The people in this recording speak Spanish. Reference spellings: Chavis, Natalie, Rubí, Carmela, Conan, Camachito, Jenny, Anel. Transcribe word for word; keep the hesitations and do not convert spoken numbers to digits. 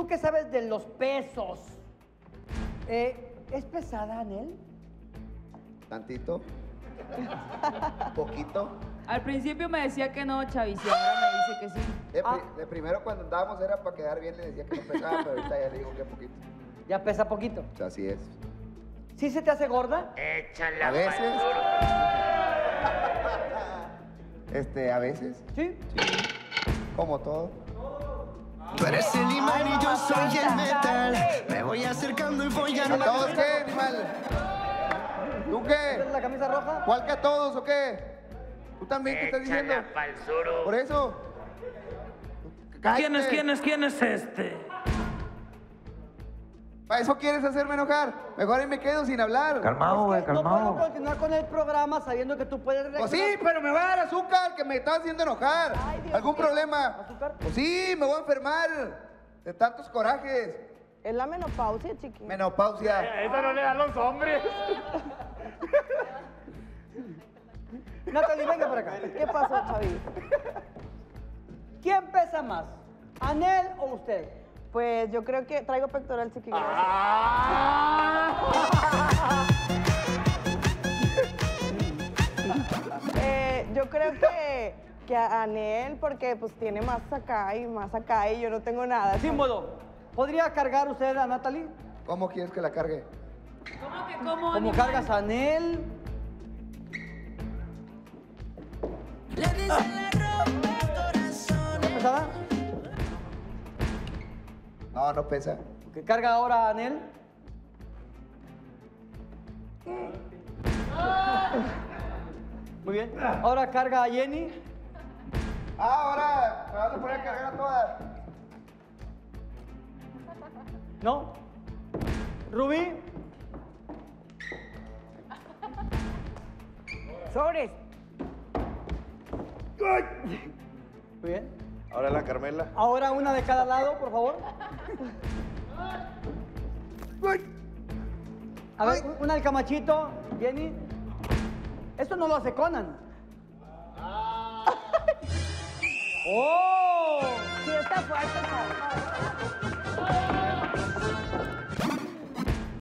tú que sabes de los pesos, eh, ¿es pesada, Anel? Tantito. Poquito. Al principio me decía que no, Chavis, y ahora me dice que sí. De, ah. pri de primero cuando andábamos era para quedar bien, le decía que no pesaba, pero ahorita ya le digo que poquito. ¿Ya pesa poquito? O sea, así es. ¿Sí se te hace gorda? Échala. A veces. Este, a veces. ¿Sí? Sí. Como todo. Tú eres el imán y yo soy el metal. Me voy acercando y voy a... ¿A todos qué, animal? ¿Tú qué? ¿La camisa roja? ¿Cuál que a todos o qué? ¿Tú también qué estás diciendo? Por eso. Cállate. ¿Quién es, quién es, quién es este? ¿Para eso quieres hacerme enojar? Mejor ahí me quedo sin hablar. Calmado, güey, calmado. No puedo continuar con el programa sabiendo que tú puedes... Pues sí, pero me va a dar azúcar, que me está haciendo enojar. Ay, Dios. ¿Algún problema? ¿Azúcar? Pues sí, me voy a enfermar de tantos corajes. Es la menopausia, chiquito. Menopausia. Eh, esa no le dan los hombres. Natalie, venga por acá. ¿Qué pasó, Chavi? ¿Quién pesa más? ¿Anel o usted? Pues yo creo que traigo pectoral, chiquillo. ¡Ah! eh, yo creo que, que a Anel, porque pues tiene más acá y más acá y yo no tengo nada. Símbolo, ¿podría cargar usted a Natalie? ¿Cómo quieres que la cargue? ¿Cómo que cómo? ¿Cómo cargas a Anel? Le dice la ropa corazón. ¿Está pesada? No, no pesa. ¿Qué carga ahora, Anel? Muy bien. Ahora carga a Jenny. Ahora me vas a poner a cargar a todas. ¿No? ¿Rubí? Sobres. Muy bien. Ahora la Carmela. Ahora una de cada lado, por favor. A ver, una del Camachito, Jenny. Esto no lo hace Conan. ¡Oh! Sí, está fuerte, ¿no?